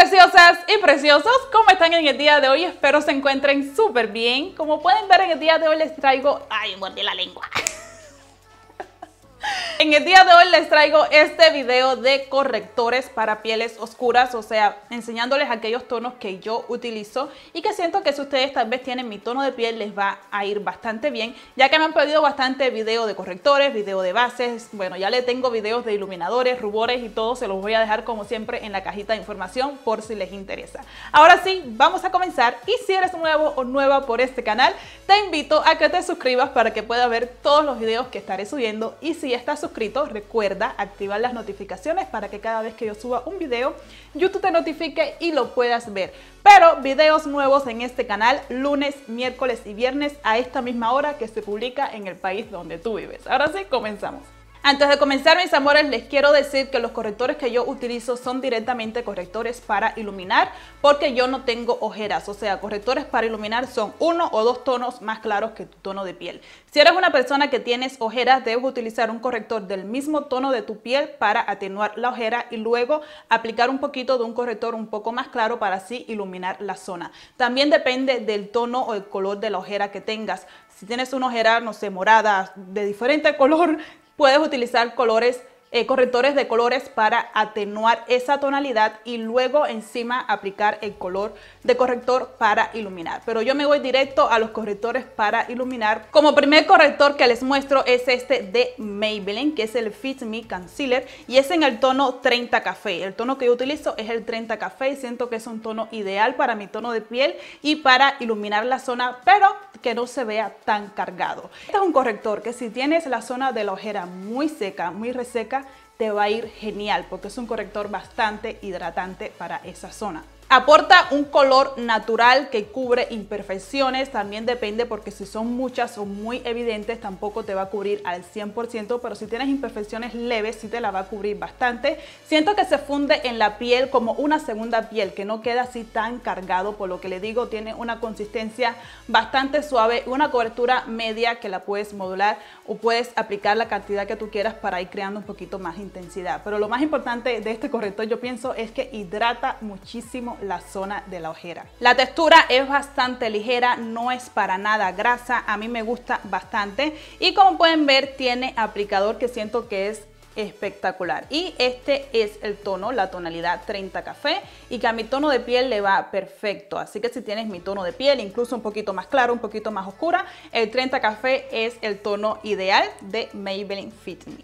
preciosas y preciosos, ¿cómo están en el día de hoy? Espero se encuentren súper bien. Como pueden ver, en el día de hoy les traigo... ¡Ay, mordí la lengua! En el día de hoy les traigo este video de correctores para pieles oscuras, o sea, enseñándoles aquellos tonos que yo utilizo y que siento que si ustedes tal vez tienen mi tono de piel les va a ir bastante bien, ya que me han pedido bastante video de correctores, video de bases, bueno, ya le tengo videos de iluminadores, rubores y todo, se los voy a dejar como siempre en la cajita de información por si les interesa. Ahora sí, vamos a comenzar y si eres nuevo o nueva por este canal, te invito a que te suscribas para que puedas ver todos los videos que estaré subiendo y si estás suscrito, recuerda activar las notificaciones para que cada vez que yo suba un video, YouTube te notifique y lo puedas ver. Pero videos nuevos en este canal, lunes, miércoles y viernes a esta misma hora que se publica en el país donde tú vives. Ahora sí, comenzamos. Antes de comenzar, mis amores, les quiero decir que los correctores que yo utilizo son directamente correctores para iluminar porque yo no tengo ojeras, o sea, correctores para iluminar son uno o dos tonos más claros que tu tono de piel. Si eres una persona que tienes ojeras, debes utilizar un corrector del mismo tono de tu piel para atenuar la ojera y luego aplicar un poquito de un corrector un poco más claro para así iluminar la zona. También depende del tono o el color de la ojera que tengas. Si tienes una ojera, no sé, morada, de diferente color, puedes utilizar correctores de colores para atenuar esa tonalidad y luego encima aplicar el color de corrector para iluminar. Pero yo me voy directo a los correctores para iluminar. Como primer corrector que les muestro es este de Maybelline, que es el Fit Me Concealer y es en el tono 30 café. El tono que yo utilizo es el 30 café y siento que es un tono ideal para mi tono de piel y para iluminar la zona, pero que no se vea tan cargado. Este es un corrector que si tienes la zona de la ojera muy seca, muy reseca, te va a ir genial porque es un corrector bastante hidratante para esa zona. Aporta un color natural que cubre imperfecciones, también depende porque si son muchas o muy evidentes tampoco te va a cubrir al 100%, pero si tienes imperfecciones leves sí te la va a cubrir bastante. Siento que se funde en la piel como una segunda piel, que no queda así tan cargado, por lo que le digo, tiene una consistencia bastante suave, una cobertura media que la puedes modular o puedes aplicar la cantidad que tú quieras para ir creando un poquito más intensidad. Pero lo más importante de este corrector yo pienso es que hidrata muchísimo la zona de la ojera. La textura es bastante ligera, no es para nada grasa, a mí me gusta bastante y como pueden ver tiene aplicador que siento que es espectacular y este es el tono, la tonalidad 30 café y que a mi tono de piel le va perfecto, así que si tienes mi tono de piel incluso un poquito más claro, un poquito más oscura, el 30 café es el tono ideal de Maybelline Fit Me.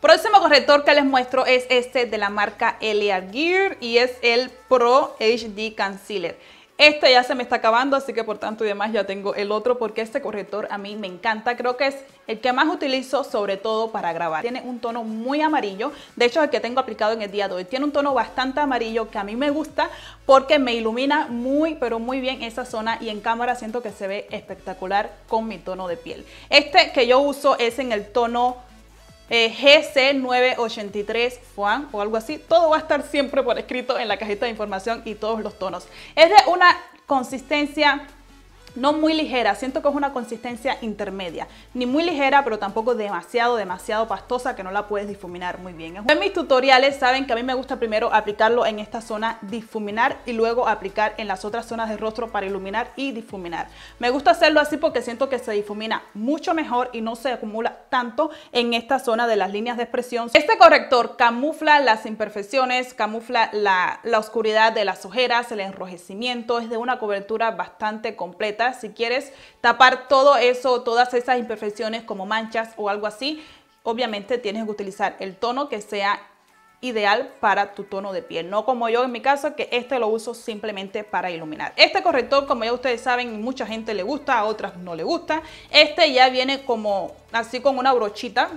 Próximo corrector que les muestro es este de la marca Elia Gear y es el Pro HD Concealer. Este ya se me está acabando, así que por tanto y demás ya tengo el otro porque este corrector a mí me encanta. Creo que es el que más utilizo sobre todo para grabar. Tiene un tono muy amarillo, de hecho es el que tengo aplicado en el día de hoy. Tiene un tono bastante amarillo que a mí me gusta porque me ilumina muy pero muy bien esa zona y en cámara siento que se ve espectacular con mi tono de piel. Este que yo uso es en el tono... GC983 Fuan o algo así, todo va a estar siempre por escrito en la cajita de información y todos los tonos. Es de una consistencia no muy ligera, siento que es una consistencia intermedia, ni muy ligera pero tampoco demasiado pastosa que no la puedes difuminar muy bien. En mis tutoriales saben que a mí me gusta primero aplicarlo en esta zona, difuminar y luego aplicar en las otras zonas del rostro para iluminar y difuminar. Me gusta hacerlo así porque siento que se difumina mucho mejor y no se acumula tanto en esta zona de las líneas de expresión. Este corrector camufla las imperfecciones, camufla la oscuridad de las ojeras, el enrojecimiento, es de una cobertura bastante completa. Si quieres tapar todo eso, todas esas imperfecciones como manchas o algo así, obviamente tienes que utilizar el tono que sea ideal para tu tono de piel, no como yo en mi caso que este lo uso simplemente para iluminar. Este corrector, como ya ustedes saben, mucha gente le gusta, a otras no le gusta. Este ya viene como así con una brochita.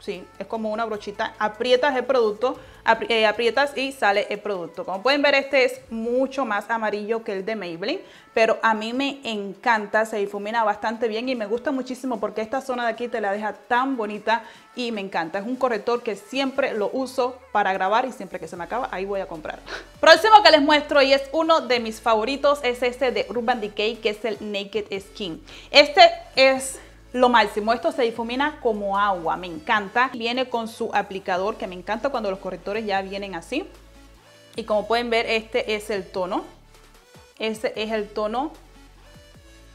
Sí, es como una brochita, aprietas el producto, aprietas y sale el producto. Como pueden ver, este es mucho más amarillo que el de Maybelline, pero a mí me encanta, se difumina bastante bien y me gusta muchísimo porque esta zona de aquí te la deja tan bonita y me encanta. Es un corrector que siempre lo uso para grabar y siempre que se me acaba, ahí voy a comprar. Próximo que les muestro y es uno de mis favoritos, es este de Urban Decay, que es el Naked Skin. Este es... lo máximo, esto se difumina como agua, me encanta. Viene con su aplicador, que me encanta cuando los correctores ya vienen así. Y como pueden ver, este es el tono. Ese es el tono.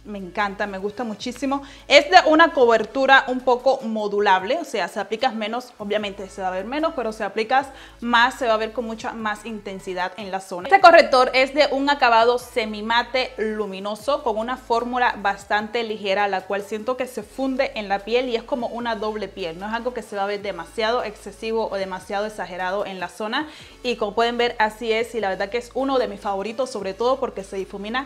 Me encanta, me gusta muchísimo. Es de una cobertura un poco modulable, o sea, si aplicas menos, obviamente se va a ver menos, pero si aplicas más, se va a ver con mucha más intensidad en la zona. Este corrector es de un acabado semimate luminoso con una fórmula bastante ligera, la cual siento que se funde en la piel y es como una doble piel. No es algo que se va a ver demasiado excesivo o demasiado exagerado en la zona. Y como pueden ver, así es, y la verdad que es uno de mis favoritos, sobre todo porque se difumina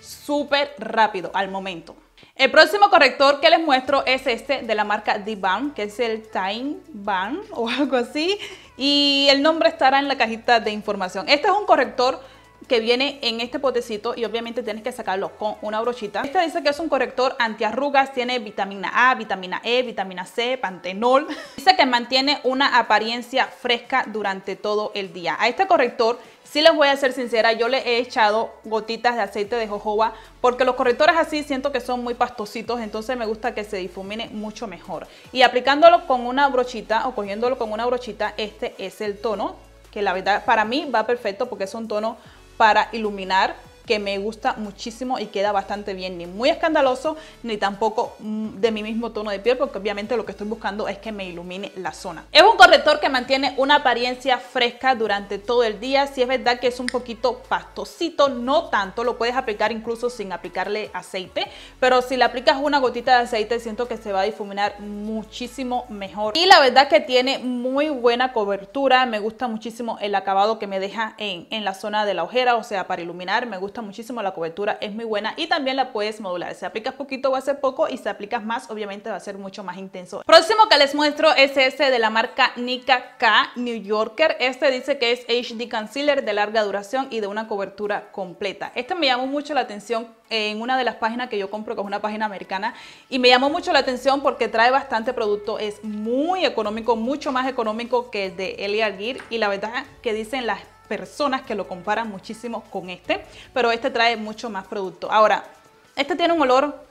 súper rápido al momento. El próximo corrector que les muestro es este de la marca The Balm, que es el Time Balm o algo así, y el nombre estará en la cajita de información. Este es un corrector que viene en este potecito y obviamente tienes que sacarlo con una brochita. Este dice que es un corrector antiarrugas, tiene vitamina A, vitamina E, vitamina C, pantenol. Dice que mantiene una apariencia fresca durante todo el día. A este corrector, si les voy a ser sincera, yo le he echado gotitas de aceite de jojoba porque los correctores así siento que son muy pastositos, entonces me gusta que se difumine mucho mejor. Y aplicándolo con una brochita o cogiéndolo con una brochita, este es el tono que la verdad para mí va perfecto porque es un tono para iluminar que me gusta muchísimo y queda bastante bien, ni muy escandaloso ni tampoco de mi mismo tono de piel, porque obviamente lo que estoy buscando es que me ilumine la zona. Es un corrector que mantiene una apariencia fresca durante todo el día. Si es verdad que es un poquito pastosito, no tanto, lo puedes aplicar incluso sin aplicarle aceite, pero si le aplicas una gotita de aceite siento que se va a difuminar muchísimo mejor. Y la verdad que tiene muy buena cobertura, me gusta muchísimo el acabado que me deja en la zona de la ojera, o sea, para iluminar me gusta muchísimo, la cobertura es muy buena y también la puedes modular. Si aplicas poquito va a ser poco y si aplicas más obviamente va a ser mucho más intenso. Próximo que les muestro es este de la marca Nicka K New Yorker. Este dice que es HD Concealer de larga duración y de una cobertura completa. Este me llamó mucho la atención en una de las páginas que yo compro, que es una página americana, y me llamó mucho la atención porque trae bastante producto, es muy económico, mucho más económico que el de Elia Gear, y la verdad que dicen las personas que lo comparan muchísimo con este, pero este trae mucho más producto. Ahora, este tiene un olor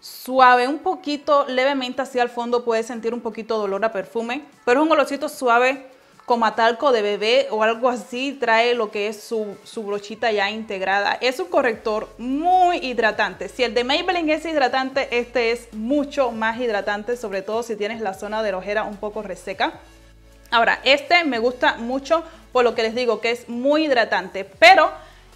suave, un poquito levemente hacia el fondo, puedes sentir un poquito de olor a perfume, pero es un olorcito suave como a talco de bebé o algo así. Trae lo que es su brochita ya integrada. Es un corrector muy hidratante. Si el de Maybelline es hidratante, este es mucho más hidratante, sobre todo si tienes la zona de la ojera un poco reseca. Ahora, este me gusta mucho por lo que les digo, que es muy hidratante, pero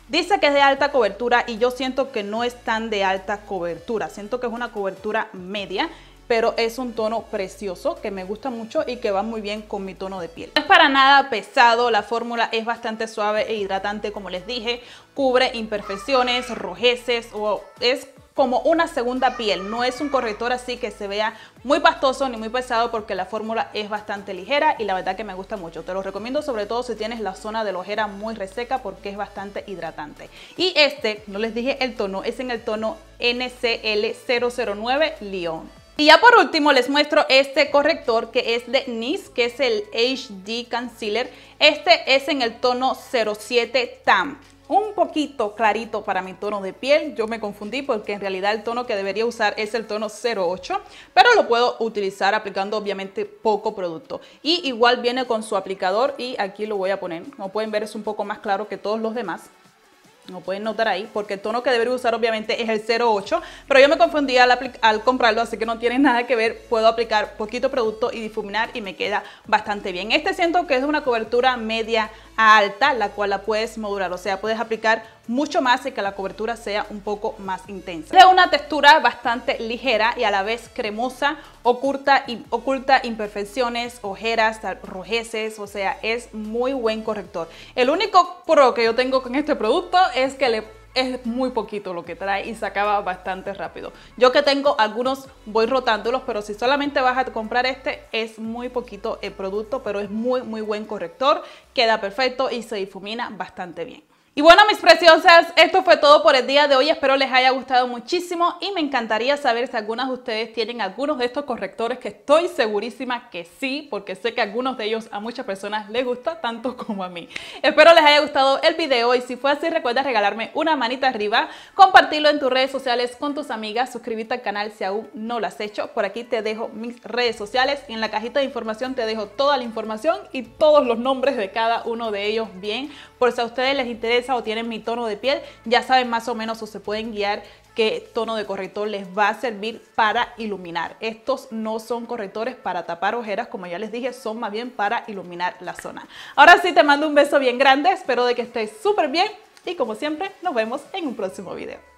dice que es de alta cobertura y yo siento que no es tan de alta cobertura. Siento que es una cobertura media, pero es un tono precioso que me gusta mucho y que va muy bien con mi tono de piel. No es para nada pesado, la fórmula es bastante suave e hidratante, como les dije. Cubre imperfecciones, rojeces, o es como una segunda piel. No es un corrector así que se vea muy pastoso ni muy pesado, porque la fórmula es bastante ligera y la verdad que me gusta mucho. Te lo recomiendo sobre todo si tienes la zona de la ojera muy reseca, porque es bastante hidratante. Y este, no les dije el tono, es en el tono NCL009 León. Y ya por último les muestro este corrector que es de NYX, que es el HD Concealer. Este es en el tono 07 Tam. Un poquito clarito para mi tono de piel. Yo me confundí porque en realidad el tono que debería usar es el tono 08, pero lo puedo utilizar aplicando obviamente poco producto. Y igual viene con su aplicador y aquí lo voy a poner. Como pueden ver, es un poco más claro que todos los demás. No pueden notar ahí, porque el tono que debería usar obviamente es el 08, pero yo me confundí al comprarlo, así que no tiene nada que ver. Puedo aplicar poquito producto y difuminar y me queda bastante bien. Este siento que es una cobertura media a alta, la cual la puedes modular, o sea, puedes aplicar mucho más y que la cobertura sea un poco más intensa. Es una textura bastante ligera y a la vez cremosa, oculta imperfecciones, ojeras, rojeces, o sea, es muy buen corrector. El único pro que yo tengo con este producto es que es muy poquito lo que trae y se acaba bastante rápido. Yo que tengo algunos voy rotándolos, pero si solamente vas a comprar este, es muy poquito el producto, pero es muy buen corrector, queda perfecto y se difumina bastante bien. Y bueno, mis preciosas, esto fue todo por el día de hoy. Espero les haya gustado muchísimo y me encantaría saber si algunas de ustedes tienen algunos de estos correctores, que estoy segurísima que sí, porque sé que algunos de ellos a muchas personas les gusta tanto como a mí. Espero les haya gustado el video y si fue así, recuerda regalarme una manita arriba, compartirlo en tus redes sociales con tus amigas, suscribirte al canal si aún no lo has hecho. Por aquí te dejo mis redes sociales, en la cajita de información te dejo toda la información y todos los nombres de cada uno de ellos bien, por si a ustedes les interesa o tienen mi tono de piel, ya saben más o menos o se pueden guiar qué tono de corrector les va a servir para iluminar. Estos no son correctores para tapar ojeras, como ya les dije, son más bien para iluminar la zona. Ahora sí, te mando un beso bien grande, espero de que estés súper bien y como siempre nos vemos en un próximo video.